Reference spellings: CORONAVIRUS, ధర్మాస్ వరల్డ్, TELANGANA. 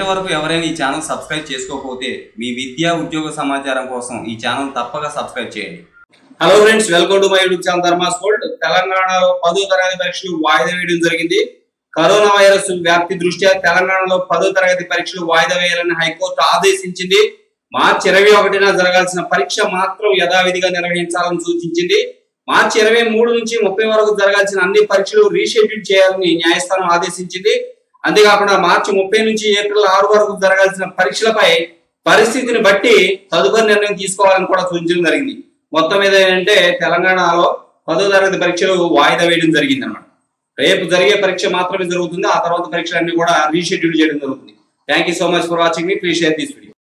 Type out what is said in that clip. ఇప్పటి వరకు ఎవరైనా ఈ ఛానల్ సబ్స్క్రైబ్ చేసుకోకపోతే మీ విద్యా ఉద్యోగ సమాచారం కోసం ఈ ఛానల్ తప్పక సబ్స్క్రైబ్ చేయండి. Hello friends, welcome to my YouTube channel ధర్మాస్ వరల్డ్. తెలంగాణలో 10వ తరగతి పరీక్షలు వాయిదా వేయడం జరిగింది. కరోనా వైరస్ వ్యాప్తి దృష్ట్యా తెలంగాణలో 10వ తరగతి పరీక్షలు వాయిదా వేయాలని హైకోర్టు ఆదేశించింది. మార్చి 21న జరగాల్సిన పరీక్ష మాత్రం యథావిధిగా నిర్వహించాలని సూచించింది. మార్చి 23 నుంచి 30 వరకు జరగాల్సిన అన్ని పరీక్షలు రీషెడ్యూల్ చేయాలని న్యాయస్థానం ఆదేశించింది. అంతేకాకుండా మార్చి 30 నుంచి ఏప్రిల్ 6 వరకు జరగాల్సిన పరీక్షలపై పరిస్థితిని బట్టి తదుపరి నిర్ణయం తీసుకోవాలని కూడా సూచించడం జరిగింది. మొత్తం మీద ఏంటంటే తెలంగాణలో 10వ తరగతి పరీక్షలు వాయిదా వేయడం జరిగింది అన్నమాట. రేపు జరిగే పరీక్ష మాత్రమే జరుగుతుంది. ఆ తర్వాత పరీక్షలన్నీ కూడా రీషెడ్యూల్ చేయడం జరుగుతుంది. Thank you so much for watching me. Please share this video.